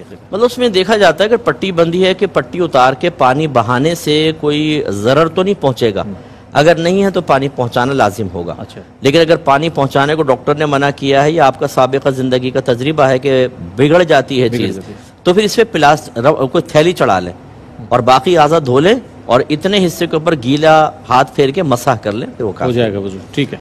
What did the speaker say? मतलब उसमें देखा जाता है कि पट्टी बंधी है कि पट्टी उतार के पानी बहाने से कोई ज़रर तो नहीं पहुंचेगा, अगर नहीं है तो पानी पहुंचाना लाजिम होगा। अच्छा। लेकिन अगर पानी पहुंचाने को डॉक्टर ने मना किया है या आपका साबिक़ा ज़िंदगी का तजर्बा है कि बिगड़ जाती है चीज़, तो फिर इस पर कोई थैली चढ़ा लें और बाकी आज़ा धो लें और इतने हिस्से के ऊपर गीला हाथ फेर के मसाह कर लें, तो वो हो जाएगा। ठीक है।